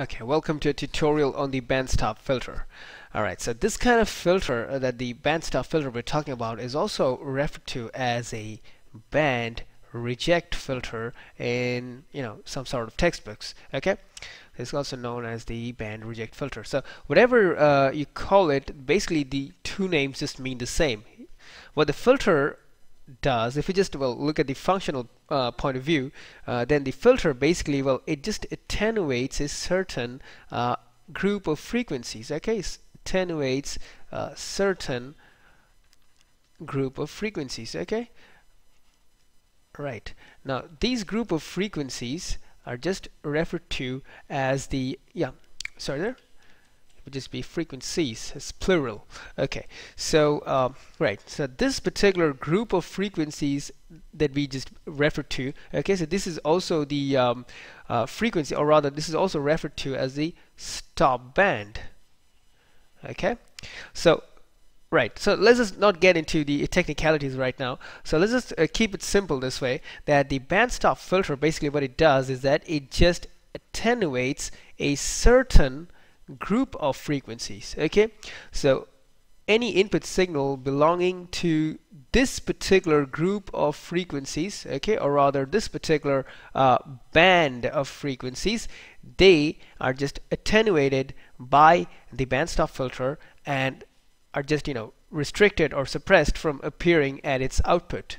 Okay, welcome to a tutorial on the bandstop filter. Alright, so this kind of filter that the bandstop filter we're talking about is also referred to as a band reject filter in some sort of textbooks. Okay, it's also known as the band reject filter. So whatever you call it, basically the two names just mean the same. What the filter does, if you just look at the functional point of view, then the filter basically it just attenuates a certain group of frequencies. Okay, attenuates a certain group of frequencies. Okay, right, now these group of frequencies are just referred to as the it would just be frequencies, it's plural. Okay, so right, so this particular group of frequencies that we just referred to, okay, so this is also the frequency, or rather this is also referred to as the stop band. Okay, so right, so let's just not get into the technicalities right now. So let's just keep it simple this way, that the bandstop filter, basically what it does is that it just attenuates a certain group of frequencies. Okay, so any input signal belonging to this particular group of frequencies, okay, or rather this particular band of frequencies, they are just attenuated by the bandstop filter and are just restricted or suppressed from appearing at its output.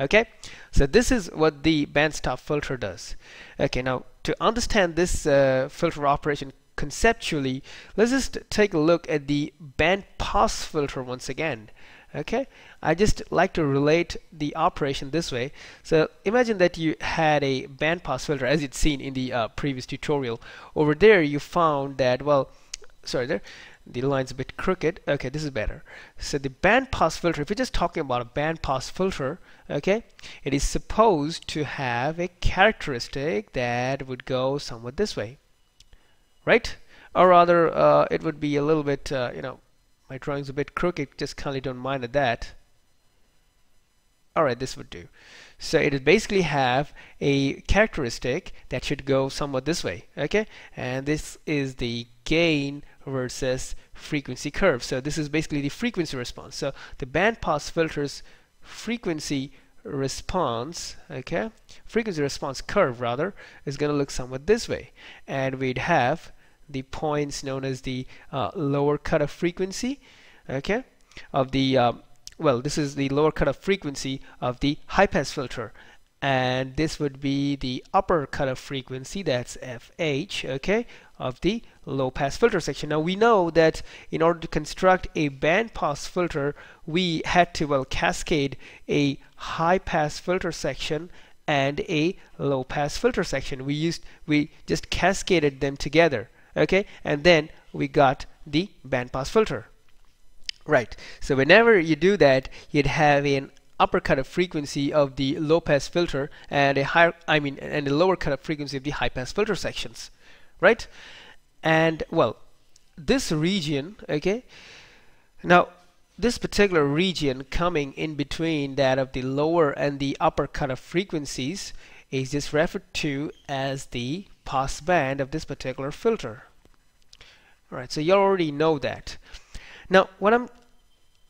Okay, so this is what the bandstop filter does. Okay, now to understand this filter operation conceptually, let's just take a look at the bandpass filter once again. Okay, I just like to relate the operation this way. So imagine that you had a bandpass filter, as you'd seen in the previous tutorial. Over there you found that, the line's a bit crooked. Okay, this is better. So the bandpass filter, if we're just talking about a bandpass filter, okay, it is supposed to have a characteristic that would go somewhat this way. Right, or rather it would be a little bit my drawing's a bit crooked, just kindly don't mind at that. Alright, this would do. So it would basically have a characteristic that should go somewhat this way. Okay, and this is the gain versus frequency curve. So this is basically the frequency response. So the bandpass filter's frequency response, okay, frequency response curve rather, is going to look somewhat this way, and we'd have the points known as the lower cutoff frequency, okay, of the this is the lower cutoff frequency of the high pass filter, and this would be the upper cutoff frequency, that's FH, okay, of the low pass filter section. Now we know that in order to construct a band pass filter, we had to cascade a high pass filter section and a low pass filter section. We just cascaded them together, okay, and then we got the band pass filter. Right, so whenever you do that, you'd have an upper cutoff frequency of the low pass filter and a lower cutoff frequency of the high pass filter sections. Right, and this region, okay, now this particular region coming in between that of the lower and the upper cutoff frequencies is just referred to as the pass band of this particular filter. Alright, so you already know that. Now what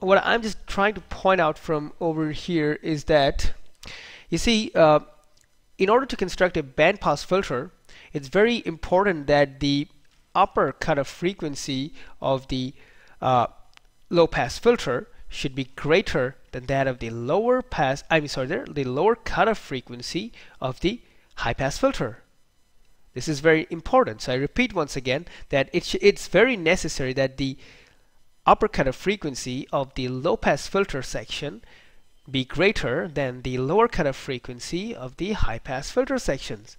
I'm just trying to point out from over here is that, you see, in order to construct a bandpass filter, it's very important that the upper cutoff frequency of the low pass filter should be greater than that of the lower pass, the lower cutoff frequency of the high pass filter. This is very important. So I repeat once again that it's very necessary that the upper cutoff frequency of the low pass filter section be greater than the lower cutoff frequency of the high pass filter sections.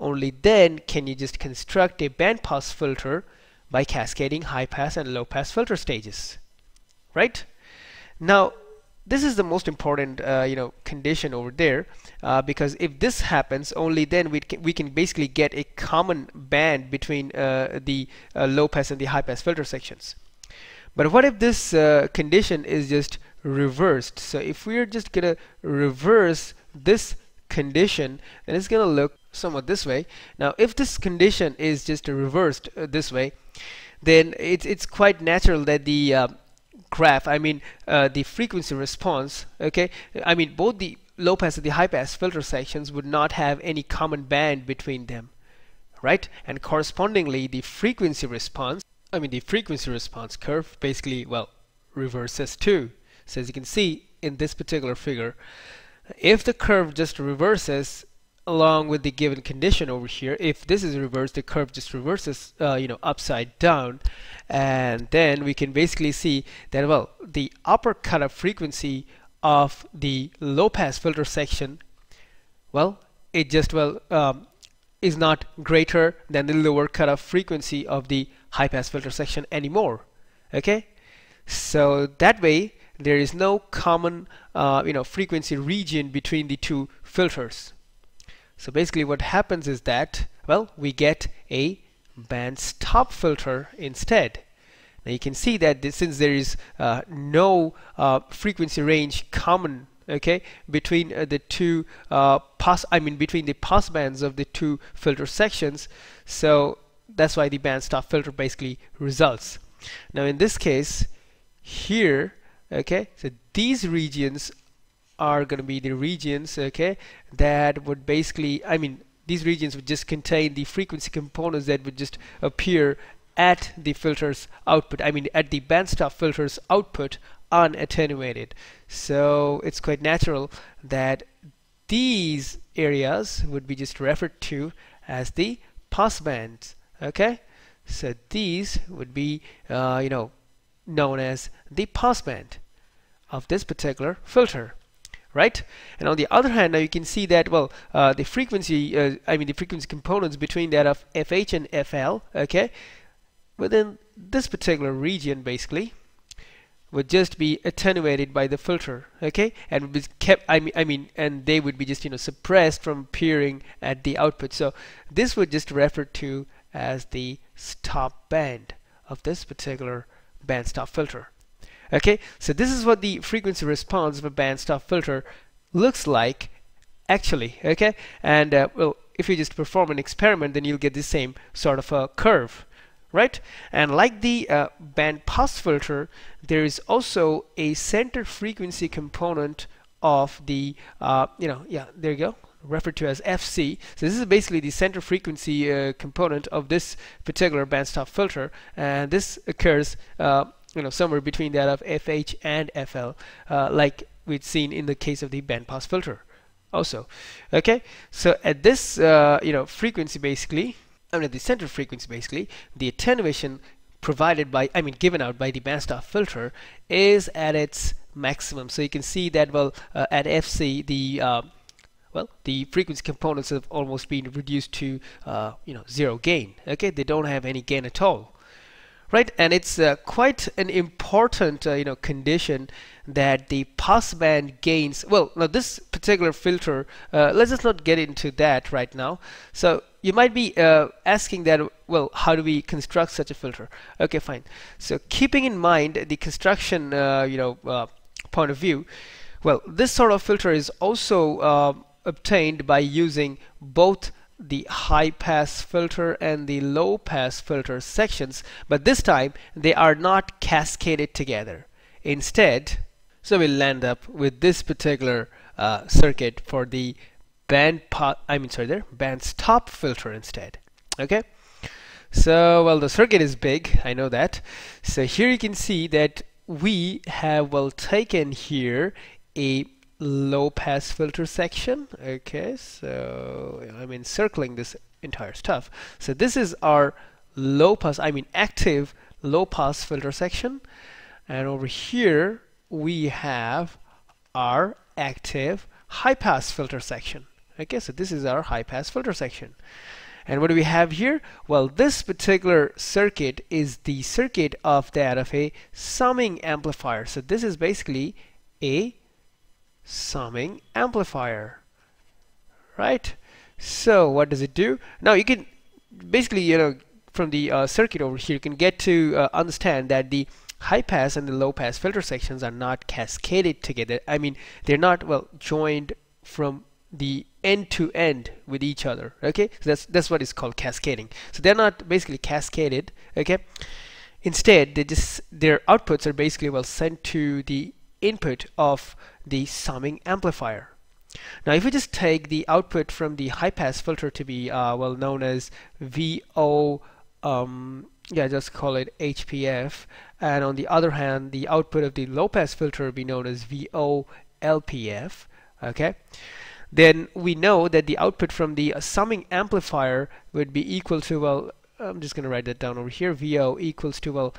Only then can you just construct a bandpass filter by cascading high pass and low pass filter stages. Right? Now this is the most important condition over there, because if this happens, only then we can basically get a common band between the low pass and the high pass filter sections. But what if this condition is just reversed? So if we're just gonna reverse this condition, then it's going to look somewhat this way. Now if this condition is just reversed this way, then it's quite natural that the graph, the frequency response, okay, both the low pass and the high pass filter sections would not have any common band between them, right? And correspondingly the frequency response, curve basically, well, reverses too. So as you can see in this particular figure, if the curve just reverses along with the given condition over here, if this is reversed, the curve just reverses upside down, and then we can basically see that, well, the upper cutoff frequency of the low pass filter section, well, it just, well, is not greater than the lower cutoff frequency of the high pass filter section anymore. Okay, so that way there is no common frequency region between the two filters. So basically what happens is that, well, we get a band stop filter instead. Now you can see that this, since there is no frequency range common, okay, between the two between the pass bands of the two filter sections, so that's why the band stop filter basically results. Now in this case here, okay, so these regions are going to be the regions, okay, that would basically, these regions would just contain the frequency components that would just appear at the filter's output, at the bandstop filter's output unattenuated. So it's quite natural that these areas would be just referred to as the pass bands, okay? So these would be, known as the pass band of this particular filter. Right, and on the other hand, now you can see that, well, the frequency, the frequency components between that of FH and FL, okay, within this particular region basically would just be attenuated by the filter, okay, and would be kept, and they would be just suppressed from appearing at the output. So this would just refer to as the stop band of this particular band stop filter. Okay, so this is what the frequency response of a band stop filter looks like actually, okay, and well, if you just perform an experiment, then you'll get the same sort of a curve, right? And like the band pass filter, there is also a center frequency component of the there you go, referred to as FC. So this is basically the center frequency component of this particular band stop filter, and this occurs somewhere between that of FH and FL, like we'd seen in the case of the bandpass filter also. Okay, so at this frequency basically, at the center frequency basically, the attenuation provided by, given out by the bandstop filter is at its maximum. So you can see that, well, at FC the the frequency components have almost been reduced to zero gain. Okay, they don't have any gain at all. Right, and it's quite an important condition that the passband gains. Well, now this particular filter, let's just not get into that right now. So you might be asking that, well, how do we construct such a filter? Okay, fine. So keeping in mind the construction point of view, well, this sort of filter is also obtained by using both the high pass filter and the low pass filter sections, but this time they are not cascaded together. Instead, so we'll end up with this particular circuit for the band stop filter instead. Okay, so, well, the circuit is big, I know that. So here you can see that we have, well, taken here a low pass filter section, okay, so I'm encircling this entire stuff. So this is our low pass, active low pass filter section, and over here we have our active high pass filter section. Okay, so this is our high pass filter section. And what do we have here? Well, this particular circuit is the circuit of that of a summing amplifier. So this is basically a summing amplifier, right? So what does it do? Now you can basically, from the circuit over here, you can get to understand that the high pass and the low pass filter sections are not cascaded together. They're not, well, joined from the end to end with each other. Okay, so that's what is called cascading. So they're not basically cascaded. Okay, instead their outputs are basically sent to the input of the summing amplifier. Now if we just take the output from the high pass filter to be known as VO, just call it HPF, and on the other hand the output of the low pass filter will be known as VO LPF. Okay, then we know that the output from the summing amplifier would be equal to, I'm just going to write that down over here, VO equals to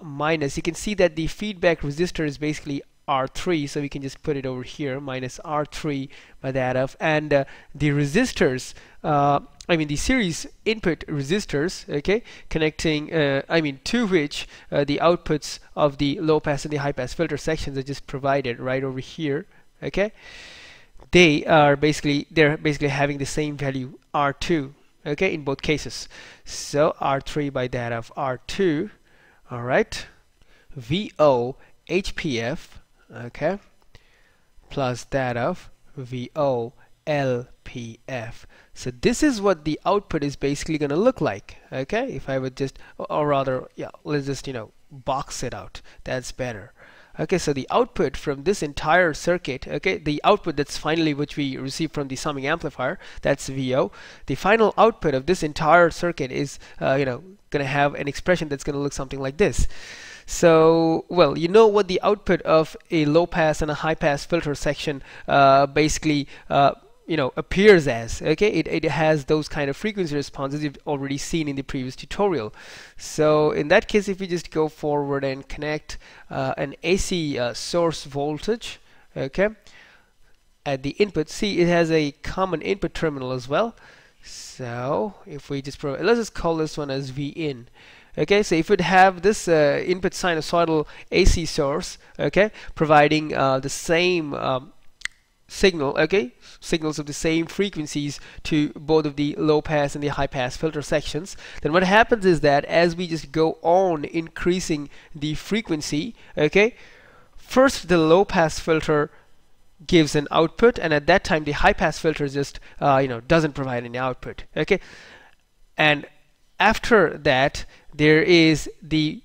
minus, you can see that the feedback resistor is basically R3, so we can just put it over here, minus R3 by that of, and the resistors, the series input resistors, okay, connecting, to which the outputs of the low pass and the high pass filter sections are just provided right over here. Okay, they are basically, they're basically having the same value R2, okay, in both cases. So R3 by that of R2, all right, VO HPF, okay, plus that of VO LPF. So this is what the output is basically going to look like. Okay, if I would just, let's just box it out, that's better. Okay, so the output from this entire circuit, okay, the output that's finally which we receive from the summing amplifier, that's VO. The final output of this entire circuit is going to have an expression that's going to look something like this. So, well, you know what the output of a low pass and a high pass filter section appears as, okay, it has those kind of frequency responses you've already seen in the previous tutorial. So in that case, if we just go forward and connect an AC source voltage, okay, at the input, see it has a common input terminal as well. So if we just let's just call this one as Vin. Okay, so if we'd have this input sinusoidal AC source, okay, providing the same signal, okay, signals of the same frequencies to both of the low pass and the high pass filter sections, then what happens is that as we just go on increasing the frequency, okay, first the low pass filter gives an output, and at that time the high pass filter just doesn't provide any output, okay, and after that there is the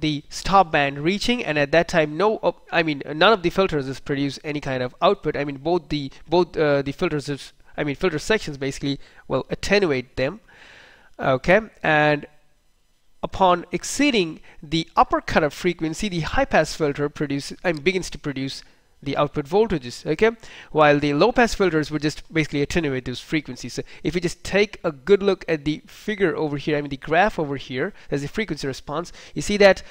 the stop band reaching, and at that time none of the filters is produce any kind of output. Both the filters is, filter sections basically will attenuate them, okay, and upon exceeding the upper cut of frequency, the high pass filter produces begins to produce the output voltages, okay, while the low pass filters would just basically attenuate those frequencies. So if you just take a good look at the figure over here, the graph over here as the frequency response, you see that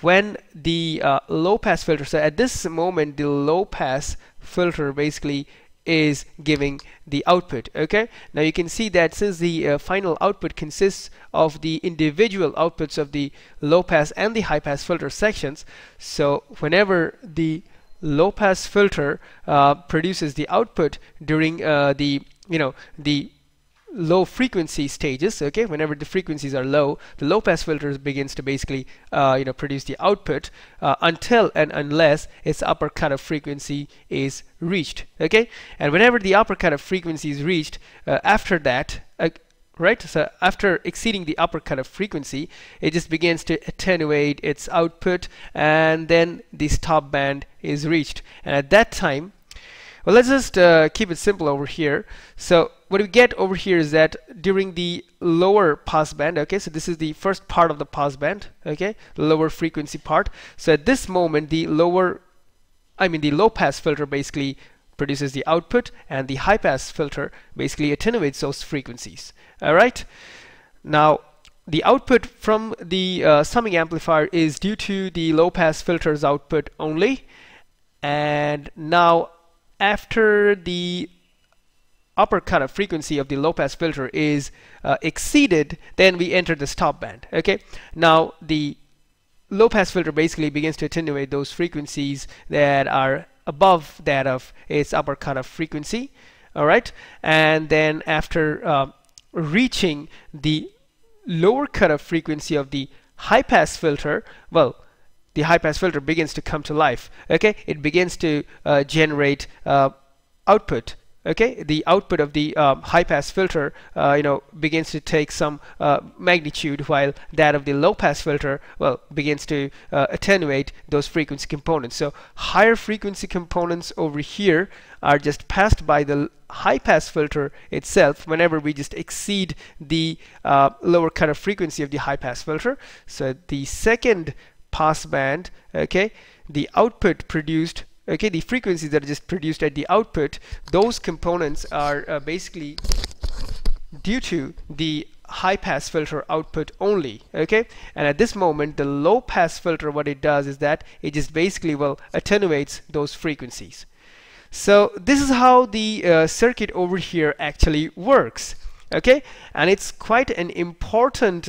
when the low pass filter, so at this moment the low pass filter basically is giving the output, okay. Now you can see that since the final output consists of the individual outputs of the low pass and the high pass filter sections, so whenever the low pass filter produces the output during the low frequency stages, okay, whenever the frequencies are low, the low pass filter begins to basically produce the output until and unless its upper cut of frequency is reached, okay, and whenever the upper cut of frequency is reached, after that, right, so after exceeding the upper cut of frequency, it just begins to attenuate its output, and then the stop band is reached, and at that time, well, let's just keep it simple over here. So what we get over here is that during the lower pass band, okay, so this is the first part of the pass band, okay, the lower frequency part, so at this moment the low pass filter basically produces the output, and the high pass filter basically attenuates those frequencies. All right, now the output from the summing amplifier is due to the low pass filter's output only, and now after the upper cut of frequency of the low pass filter is exceeded, then we enter the stop band, okay. Now the low pass filter basically begins to attenuate those frequencies that are above that of its upper cut of frequency, all right, and then after reaching the lower cut of frequency of the high pass filter, well, the high pass filter begins to come to life, okay, it begins to generate output, Okay, the output of the high-pass filter, begins to take some magnitude, while that of the low-pass filter, well, begins to attenuate those frequency components. So higher frequency components over here are just passed by the high-pass filter itself whenever we just exceed the lower cut of frequency of the high-pass filter. So the second pass band, okay, the output produced. Okay, the frequencies that are just produced at the output, those components are basically due to the high-pass filter output only. Okay, and at this moment, the low-pass filter, what it does is that it just basically, well, attenuates those frequencies. So this is how the circuit over here actually works. Okay, and it's quite an important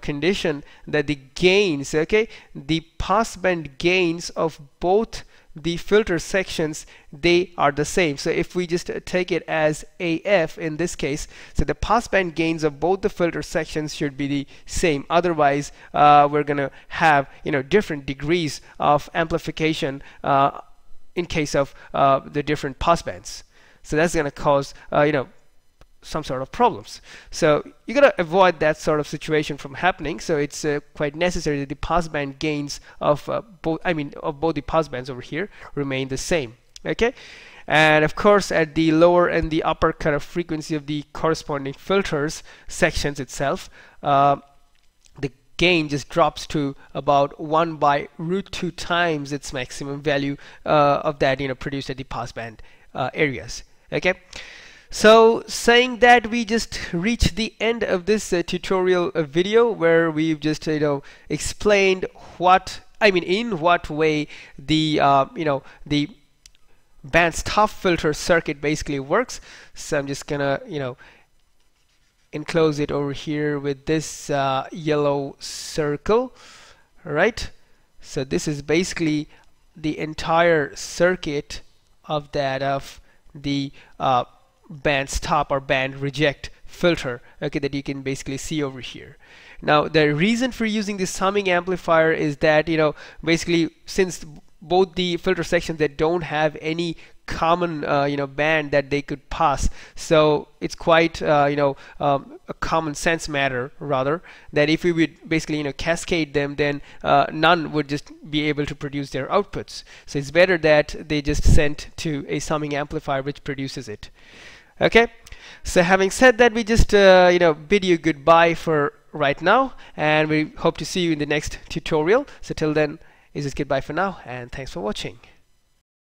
condition that the gains, okay, the passband gains of both the filter sections, they are the same. So if we just take it as AF in this case, so the passband gains of both the filter sections should be the same. Otherwise, we're gonna have different degrees of amplification in case of the different passbands. So that's gonna cause some sort of problems. So you gotta avoid that sort of situation from happening. So it's quite necessary that the passband gains of both the passbands over here remain the same. Okay, and of course at the lower and the upper cut of frequency of the corresponding filters sections itself, the gain just drops to about 1/√2 times its maximum value of that produced at the passband areas. Okay. So saying that, we just reached the end of this tutorial video where we've just explained in what way the the bandstop filter circuit basically works. So I'm just gonna enclose it over here with this yellow circle. All right, so this is basically the entire circuit of that of the band stop or band reject filter, okay, that you can basically see over here. Now the reason for using the summing amplifier is that basically, since both the filter sections, that don't have any common band that they could pass, so it's quite a common sense matter rather, that if we would basically cascade them, then none would just be able to produce their outputs. So it's better that they just sent to a summing amplifier which produces it. Okay, so having said that, we just bid you goodbye for right now, and we hope to see you in the next tutorial. So till then, it's just goodbye for now, and thanks for watching.